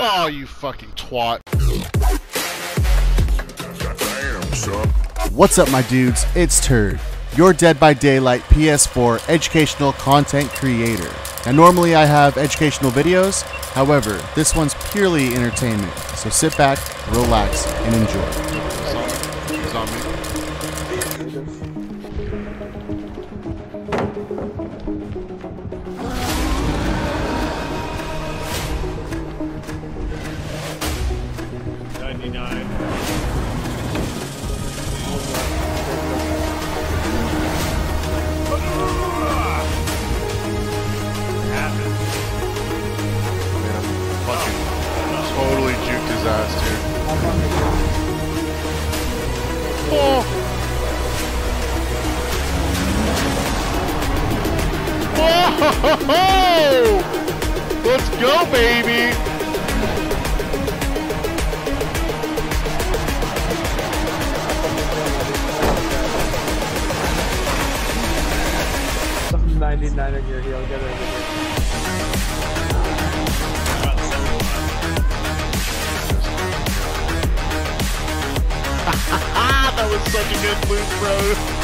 Oh, you fucking twat. What's up, my dudes? It's Turd, your Dead by Daylight PS4 educational content creator. Now, normally I have educational videos, however, this one's purely entertainment. So sit back, relax, and enjoy. Zombie. 99. Totally juked his ass, dude. Oh! Oh! Let's go, baby! Something 99 in your heel, get it. That was such a good move, bro.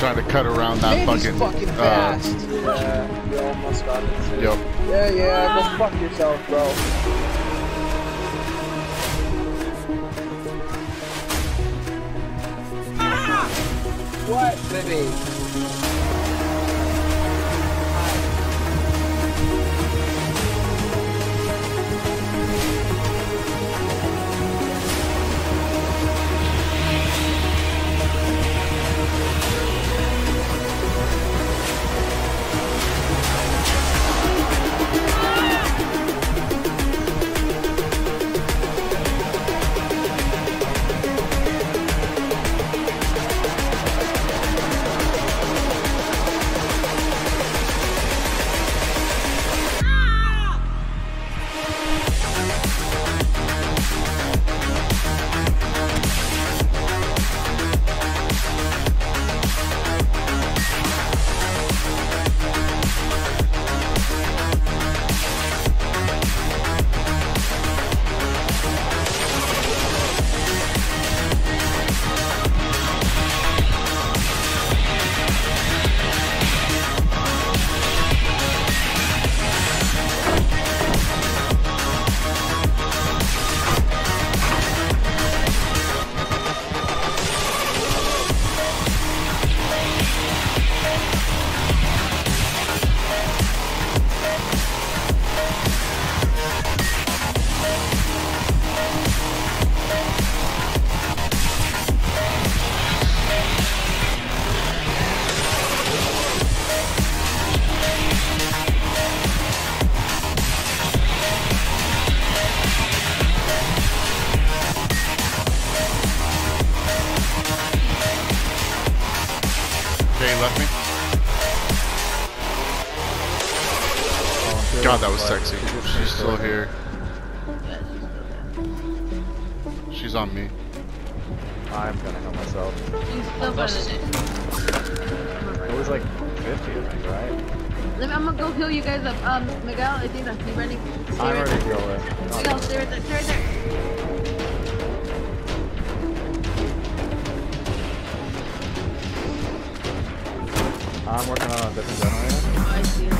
Trying to cut around that fucking fast. Yeah, you almost got it. Too. Yep. Yeah, go fuck yourself, bro. Ah! What, baby? God, that was sexy. She's still here. She's on me. I'm gonna help myself. It was like 50, right? I'm gonna go heal you guys up. Miguel, I think that's me running. I'm already going. Miguel, stay right there. Stay right there. I'm working on a different generator. I see it.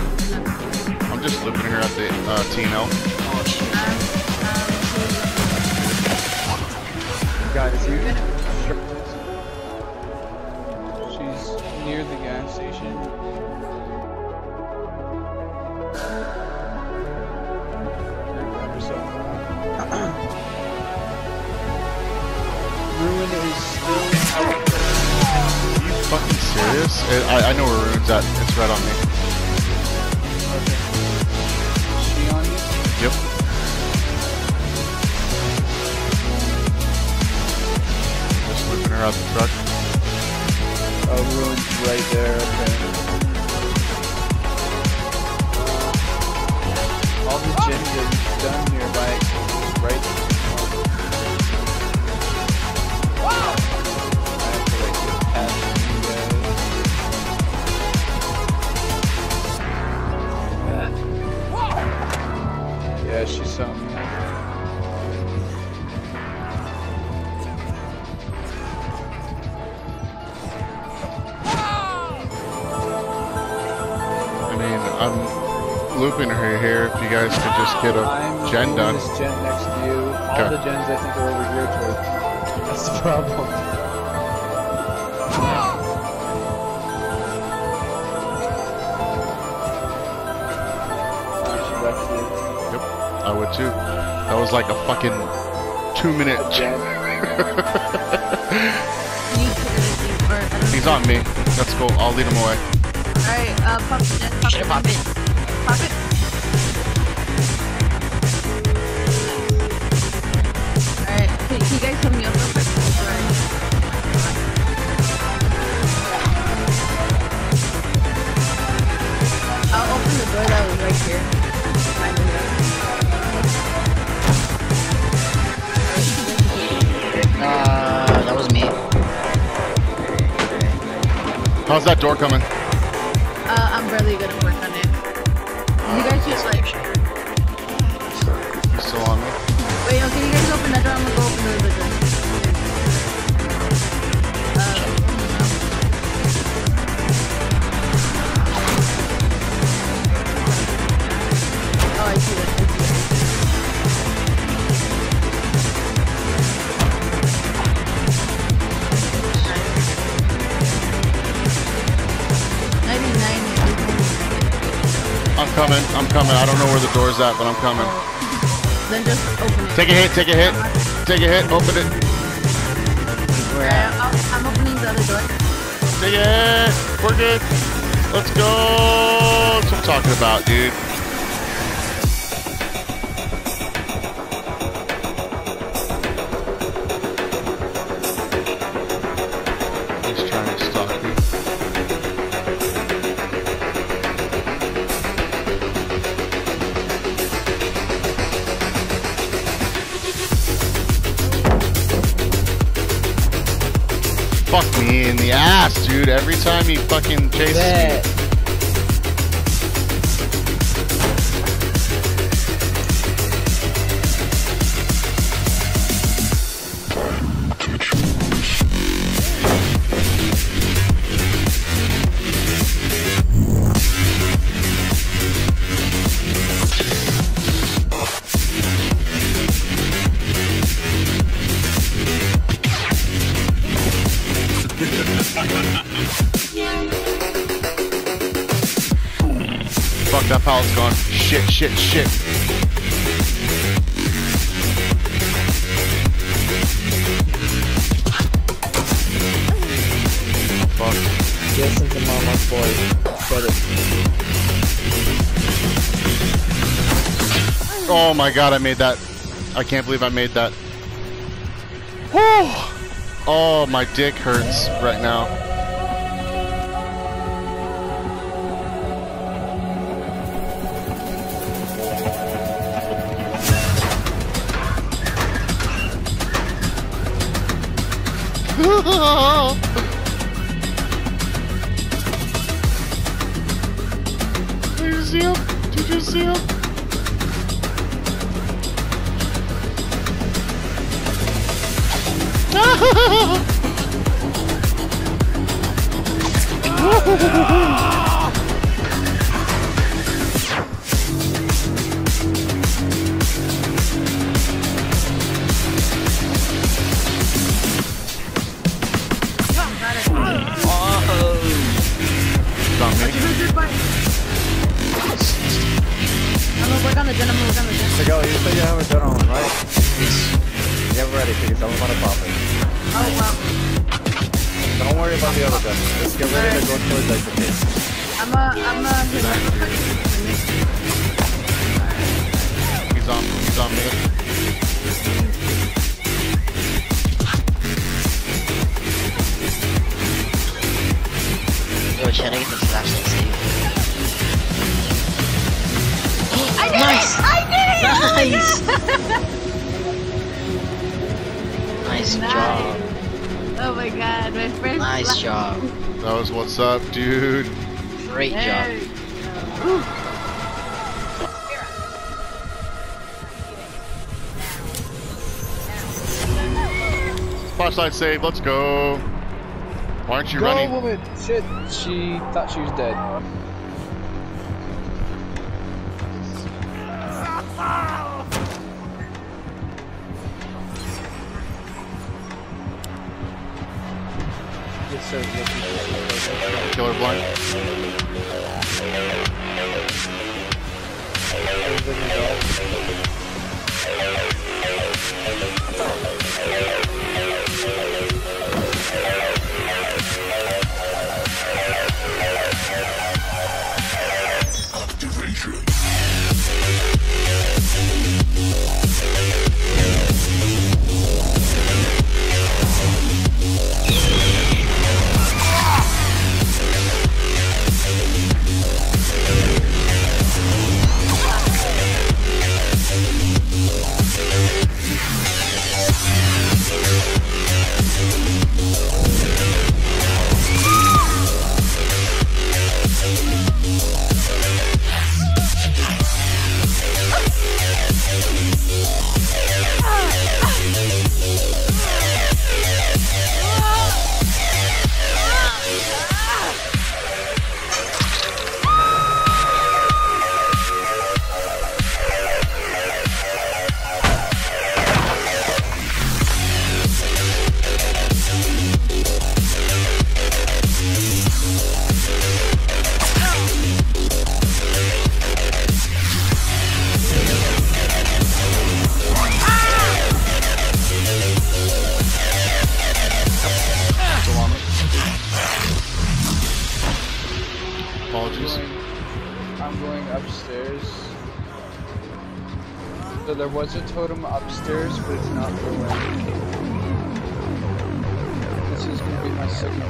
Just living here at the Tino. Oh shit. Guys, you. She's near the gas station. is. I know where Rune's at. It's right on me. Okay. Is she on you? Yep. Just looping her out the truck. Oh, Rune's right there. Okay. All the gyms are done nearby. Right? Yeah, she's something. I mean, I'm looping her here. If you guys could just get a gen done. This gen next to you. All the gens I think are over here too. That's the problem. I would too. That was like a fucking 2 minute. He's on me. Let's go. I'll lead him away. Alright, pop it. Pop it. Pop it. Alright, can you guys help me up real quick? I'll open the door that was right here. That was me. How's that door coming? I'm really gonna work on it. You guys just like... You still on me? Wait, no, can you guys open that door? I'm gonna go open the other door. Oh, I see that. I'm coming. I don't know where the door's at, but I'm coming. Then just open it. Take a hit, open it. I'm opening the other door. Take a hit, we're good. Let's go. That's what I'm talking about, dude. Fuck me in the ass, dude, every time he fucking chases me. Fuck, that pallet's gone. Shit. Fuck. Yes, it's a mama's boy. Better. Oh my god, I made that. I can't believe I made that. Whew. Oh, my dick hurts right now. Did you see him? I'm gonna work on the gen, right? Yeah, we're ready because I'm gonna pop it. Oh wow. Don't worry about the other gun. Let's get ready to go towards like the case. He's on me. Yo, should I get this last and save? I did nice. It! I did it! Nice! Nice job. Oh my god, my first nice job. That was what's up, dude. Great job. Flashlight save, let's go. Why aren't you running? Oh woman, shit, she thought she was dead. Killer blind. Activation. I'm going upstairs. So there was a totem upstairs, but it's not for me. This is gonna be my second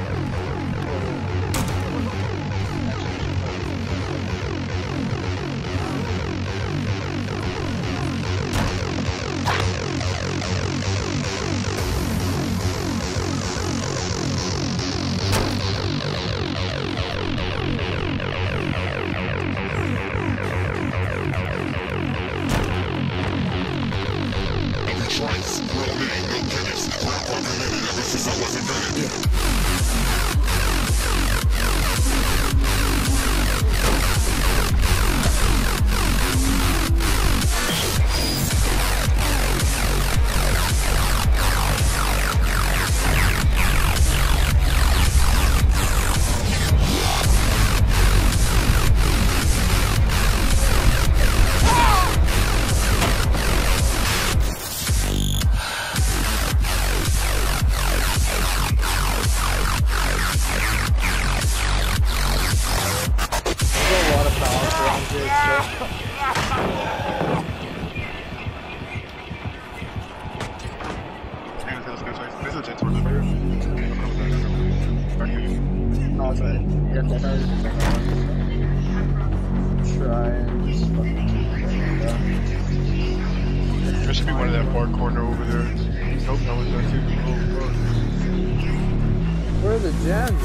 There should be one in that far corner over there. Nope, that was there too. Where are the gems?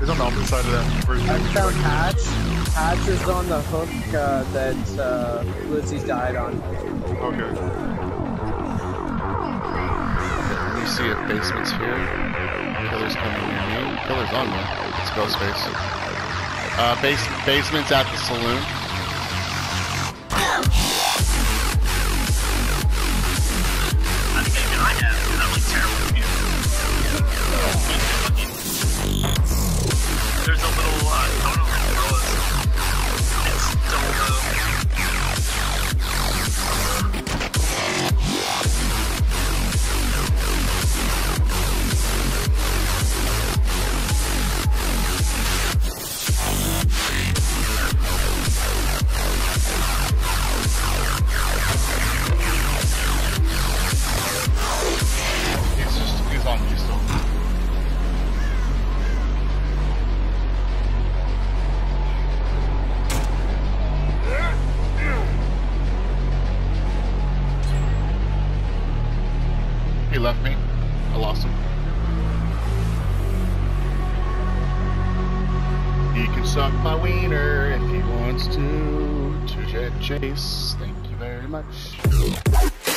It's on the opposite side of that first I found Hatch. Hatch is on the hook that Lizzie died on. Okay. You see a basement sphere. Killer's coming in. Killer's on me. Let's go, Space. Basement's at the saloon. He left me. I lost him. He can suck my wiener if he wants to. To Jet Chase. Thank you very much.